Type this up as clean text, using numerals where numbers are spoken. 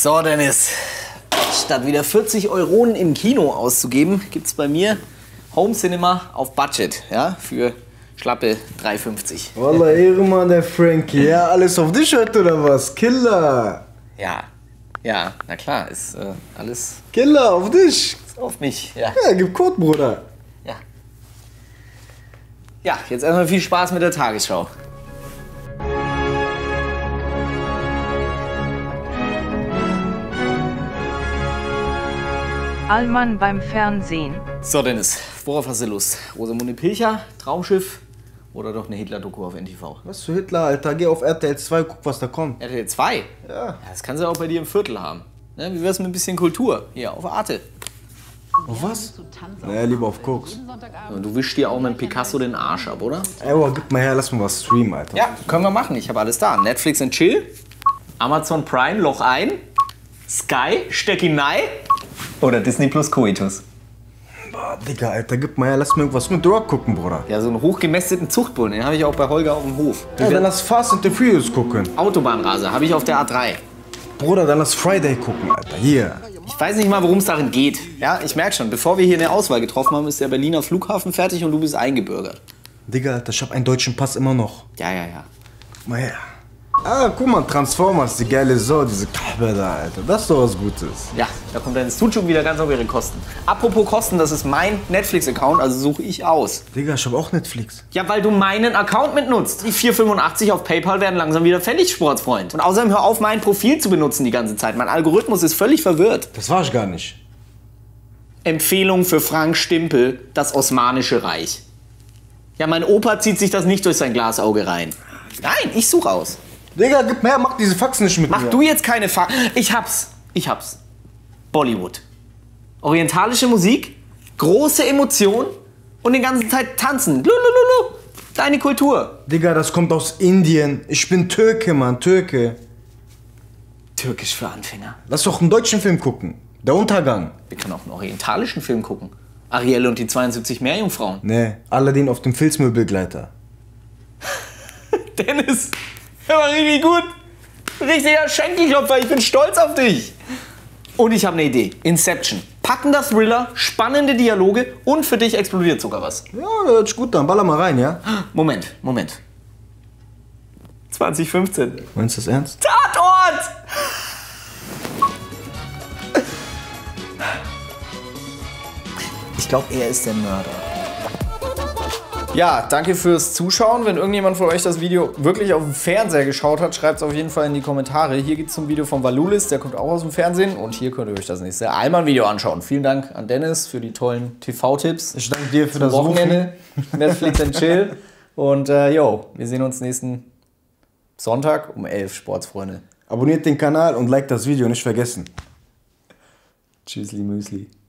So, Dennis, statt wieder 40 Euronen im Kino auszugeben, gibt's bei mir Home Cinema auf Budget, ja, für schlappe 3,50. Wallah, Ehrenmann, der Frankie. Ja, alles auf dich heute oder was? Killer! Ja, ja, na klar, ist alles... Killer, auf dich! Auf mich, ja. Ja, gib Code, Bruder. Ja. Ja, jetzt erstmal viel Spaß mit der Tagesschau. Allmann beim Fernsehen. So, Dennis, worauf hast du Lust? Rosamunde Pilcher, Traumschiff oder doch eine Hitler-Doku auf NTV? Was für Hitler, Alter? Geh auf RTL 2, guck, was da kommt. RTL 2? Ja. Ja, das kannst du ja auch bei dir im Viertel haben. Ne? Wie wär's mit ein bisschen Kultur? Hier, auf Arte. Auf was? Naja, lieber auf Koks. Du wischst dir auch mit Picasso den Arsch ab, oder? Ey, boah, gib mal her, lass mal was streamen, Alter. Ja, können wir machen. Ich habe alles da. Netflix und Chill, Amazon Prime, Loch ein, Sky, steck ihn rein. Oder Disney Plus Coitus. Boah, Digga, Alter, gib mal her, lass mir irgendwas mit Dirk gucken, Bruder. Ja, so einen hochgemästeten Zuchtbullen, den habe ich auch bei Holger auf dem Hof. Ja, dann lass Fast and Furious gucken. Autobahnraser habe ich auf der A3. Bruder, dann lass Friday gucken, Alter, hier. Ich weiß nicht mal, worum es darin geht. Ja, ich merke schon, bevor wir hier eine Auswahl getroffen haben, ist der Berliner Flughafen fertig und du bist eingebürgert. Digga, Alter, ich hab einen deutschen Pass immer noch. Ja, ja, ja. Guck mal her. Ah, guck mal, Transformers, die geile Sau, diese Kabel da, Alter. Das ist doch was Gutes. Ja, da kommt deine Suchung wieder ganz auf ihre Kosten. Apropos Kosten, das ist mein Netflix-Account, also suche ich aus. Digga, ich hab auch Netflix. Ja, weil du meinen Account mitnutzt. Die 4,85 auf PayPal werden langsam wieder fällig, Sportsfreund. Und außerdem hör auf, mein Profil zu benutzen die ganze Zeit. Mein Algorithmus ist völlig verwirrt. Das war ich gar nicht. Empfehlung für Frank Stimpel, das Osmanische Reich. Ja, mein Opa zieht sich das nicht durch sein Glasauge rein. Nein, ich suche aus. Digga, gib mir her, mach diese Faxen nicht mit mir. Mach du jetzt keine Faxen. Ich hab's. Bollywood. Orientalische Musik, große Emotionen und den ganzen Tag tanzen. Lulululu. Deine Kultur. Digga, das kommt aus Indien. Ich bin Türke, Mann, Türke. Türkisch für Anfänger. Lass doch einen deutschen Film gucken. Der Untergang. Wir können auch einen orientalischen Film gucken. Arielle und die 72 Meerjungfrauen. Nee, Aladdin auf dem Filzmöbelgleiter. Dennis. Der war richtig gut. Richtiger Schenkelklopfer, ich bin stolz auf dich. Und ich habe eine Idee. Inception. Packender Thriller, spannende Dialoge und für dich explodiert sogar was. Ja, das hört sich gut an. Baller mal rein, ja? Moment, Moment. 2015. Meinst du das ernst? Tatort! Ich glaube, er ist der Mörder. Ja, danke fürs Zuschauen. Wenn irgendjemand von euch das Video wirklich auf dem Fernseher geschaut hat, schreibt es auf jeden Fall in die Kommentare. Hier gibt es ein Video von Walulis, der kommt auch aus dem Fernsehen. Und hier könnt ihr euch das nächste ALMAN-Video anschauen. Vielen Dank an Dennis für die tollen TV-Tipps. Ich danke dir für das Wochenende. Netflix and Chill. Und yo, wir sehen uns nächsten Sonntag um 11 Uhr, Sportsfreunde. Abonniert den Kanal und liked das Video, nicht vergessen. Tschüssli Müsli.